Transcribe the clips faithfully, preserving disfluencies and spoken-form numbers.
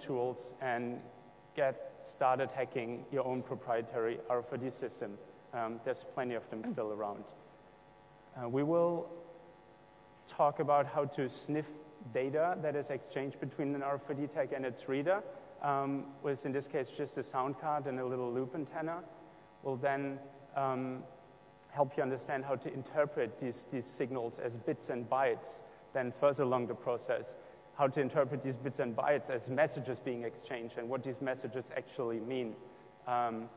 tools and get started hacking your own proprietary R F I D system. Um, there's plenty of them still around. Uh, we will talk about how to sniff data that is exchanged between an R F I D tag and its reader, um, with, in this case, just a sound card and a little loop antenna. We'll then um, help you understand how to interpret these, these signals as bits and bytes, then further along the process, how to interpret these bits and bytes as messages being exchanged and what these messages actually mean. Um,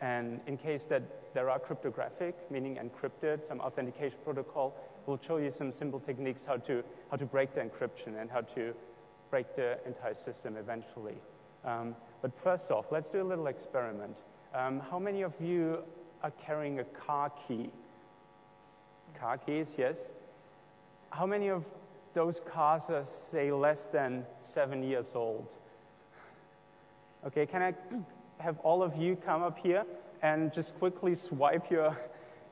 and in case that there are cryptographic, meaning encrypted, some authentication protocol, we'll show you some simple techniques how to, how to break the encryption and how to break the entire system eventually. Um, but first off, let's do a little experiment. Um, how many of you are carrying a car key? Car keys, yes. How many of those cars are, say, less than seven years old? Okay, can I have all of you come up here and just quickly swipe your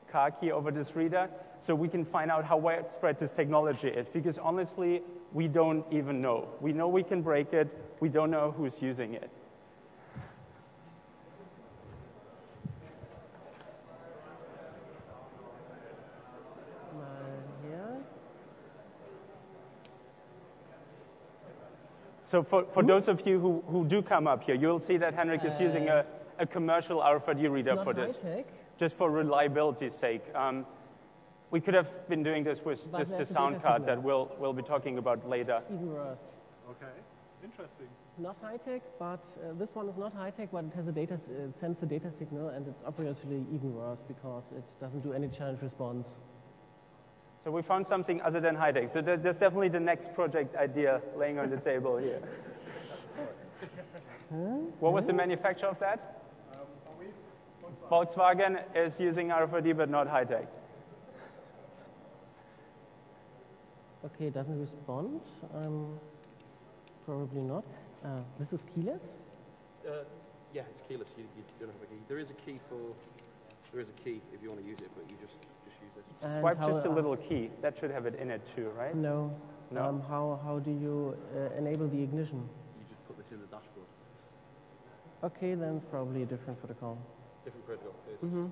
car key over this reader so we can find out how widespread this technology is? Because honestly, we don't even know. We know we can break it. We don't know who's using it. So for, for those of you who, who do come up here, you'll see that Henrik uh, is using a, a commercial R F I D reader for this, just for reliability's sake. Um, we could have been doing this with but just the sound card that we'll, we'll be talking about later. It's even worse. Okay, interesting. Not high-tech, but uh, this one is not high-tech, but it has a data, it sends a data signal, and it's obviously even worse because it doesn't do any challenge response. So we found something other than high-tech. So there's definitely the next project idea laying on the table here. What was the manufacturer of that? Um, are we Volkswagen? Volkswagen is using R F I D, but not high-tech. OK, it doesn't respond. Um, probably not. Uh, this is keyless? Uh, yeah, it's keyless. You, you don't have a key. There is a key for, there is a key if you want to use it, but you just... And swipe just a little key. That should have it in it too, right? No. No. Um, how, how do you uh, enable the ignition? You just put this in the dashboard. OK, then it's probably a different protocol. Different protocol. Mm-hmm.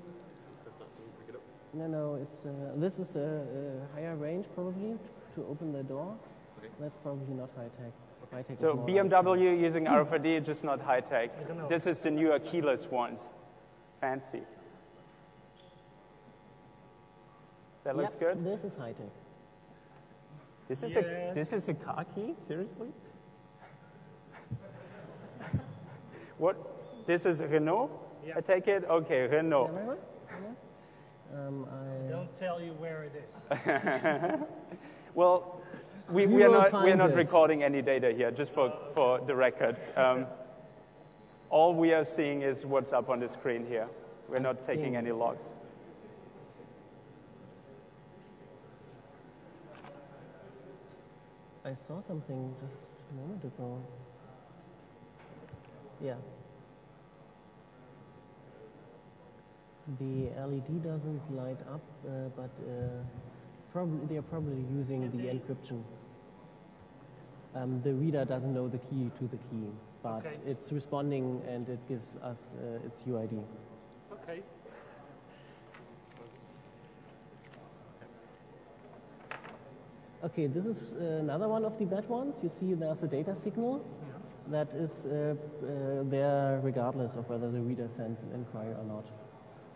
No, no. It's, uh, this is a, a higher range, probably, to open the door. Okay. That's probably not high-tech. Okay. High-tech so B M W high-tech. Using R F I D, just not high-tech. This is the newer keyless ones. Fancy. That looks yep, good. This is high-tech. This is yes. a this is a car key? Seriously? What? This is Renault? Yep. I take it? Okay, Renault. Yeah, right, right. Um, I... Don't tell you where it is. Well, we, we are not we are not it. recording any data here, just for, oh, okay. for the record. Um, all we are seeing is what's up on the screen here. We're not taking yeah. any logs. I saw something just a moment ago. Yeah. The L E D doesn't light up, uh, but uh, probably they are probably using the encryption. Um, the reader doesn't know the key to the key, but okay. it's responding and it gives us uh, its U I D. Okay. Okay, this is uh, another one of the bad ones. You see there's a data signal yeah. that is uh, uh, there regardless of whether the reader sends an inquiry or not.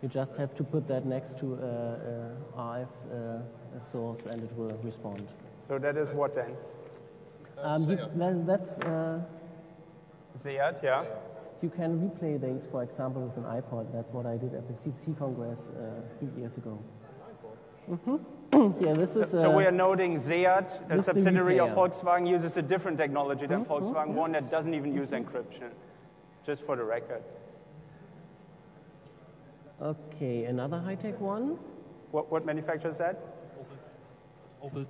You just have to put that next to a, a R F uh, a source and it will respond. So that is what then? Um, you, that, that's... Uh, Seat, yeah. You can replay these, for example, with an iPod. That's what I did at the C C Congress uh, three years ago. Mm-hmm. Yeah, this is, so, uh, so we are noting Seat, a subsidiary of Volkswagen, uses a different technology than mm-hmm. Volkswagen, yes. one that doesn't even use encryption, just for the record. OK, another high-tech one. What, what manufacturer is that? Opel.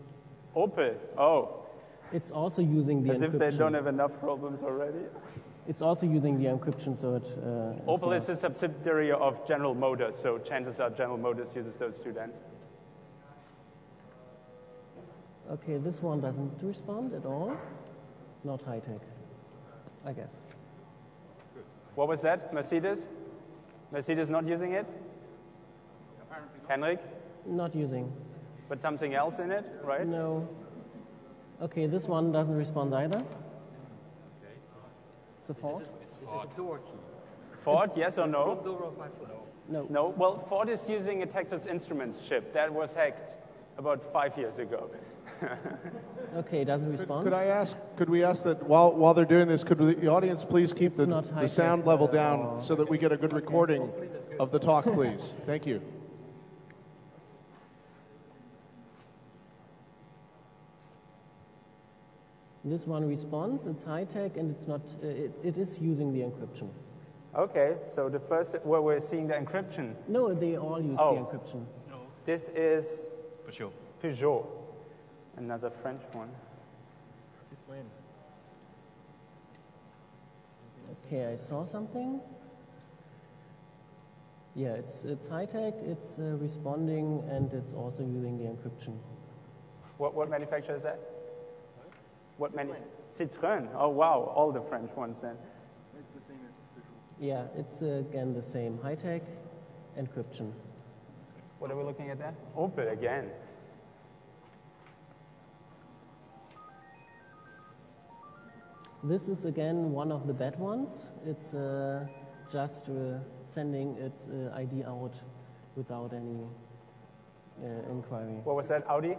Opel. Opel, oh. It's also using the As encryption. As if they don't have enough problems already. It's also using the encryption, so it... Uh, Opel is, is a subsidiary of General Motors, so chances are General Motors uses those two then. Okay, this one doesn't respond at all. Not high-tech. I guess. What was that? Mercedes? Mercedes not using it? Apparently not. Henrik? Not using. But something else in it, right? No. Okay, this one doesn't respond either. Okay. It's a Ford. It's a door key. Ford, yes or no? No. No. Well, Ford is using a Texas Instruments chip that was hacked about five years ago. Okay, doesn't respond. Could, could I ask? Could we ask that while while they're doing this, could the audience please keep the, the sound level down so that we get a good recording of the talk, please? Thank you. This one responds. It's high tech, and it's not. Uh, it, it is using the encryption. Okay, so the first where well, we're seeing the encryption. No, they all use oh. the encryption. No. This is Peugeot. Peugeot, another French one. Citroën. Okay, I saw something. Yeah, it's it's high tech. It's uh, responding, and it's also using the encryption. What what manufacturer is that? What many? Citroën. Oh wow, all the French ones then. It's the same as Peugeot. Yeah, it's uh, again the same. High-tech encryption. What are we looking at there? Opel again. This is again one of the bad ones. It's uh, just uh, sending its uh, I D out without any uh, inquiry. What was that? Audi?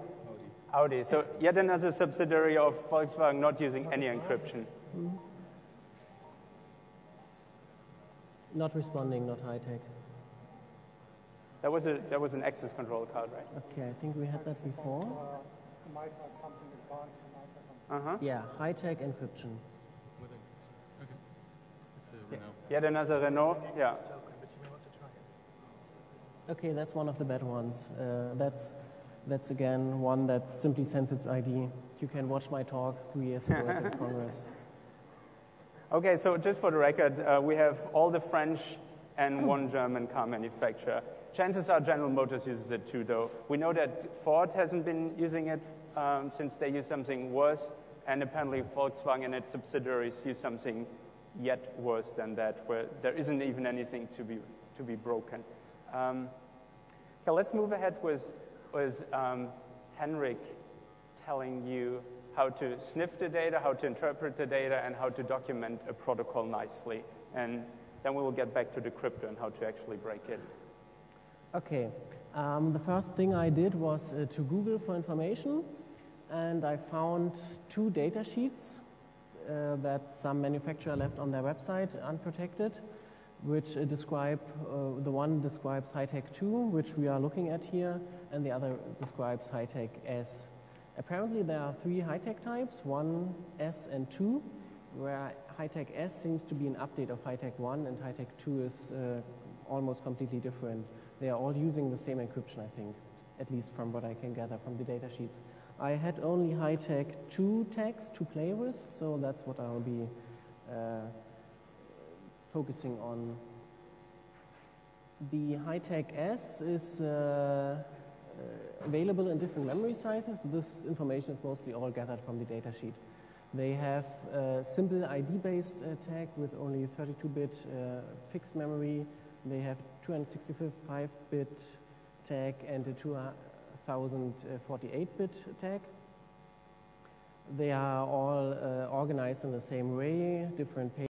Audi, so yet another subsidiary of Volkswagen not using any encryption. Mm-hmm. Not responding, not high-tech. That was a that was an access control card, right? Okay, I think we had that before. Uh-huh. Yeah, high-tech encryption. Okay. It's a Renault. Yet another Renault, yeah. Okay, that's one of the bad ones. Uh, that's. That's again one that simply sends its I D. You can watch my talk three years ago at Congress. Okay, so just for the record, uh, we have all the French and one German car manufacturer. Chances are General Motors uses it too, though. We know that Ford hasn't been using it um, since they used something worse, and apparently Volkswagen and its subsidiaries use something yet worse than that, where there isn't even anything to be to be broken. Um, okay, let's move ahead with. was um, Henrik telling you how to sniff the data, how to interpret the data, and how to document a protocol nicely. And then we will get back to the crypto and how to actually break it. Okay, um, the first thing I did was uh, to Google for information, and I found two data sheets uh, that some manufacturer left on their website unprotected, which uh, describe, uh, the one describes Hitag two, which we are looking at here, and the other describes Hitag S. Apparently there are three Hitag types, one, S, and two, where Hitag S seems to be an update of Hitag one, and Hitag two is uh, almost completely different. They are all using the same encryption, I think, at least from what I can gather from the data sheets. I had only Hitag two tags to play with, so that's what I'll be uh, focusing on. The Hitag S is uh, Uh, available in different memory sizes. This information is mostly all gathered from the data sheet. They have a simple I D-based uh, tag with only thirty-two bit uh, fixed memory. They have two hundred sixty-five bit tag and a two thousand forty-eight bit tag. They are all uh, organized in the same way, different pages.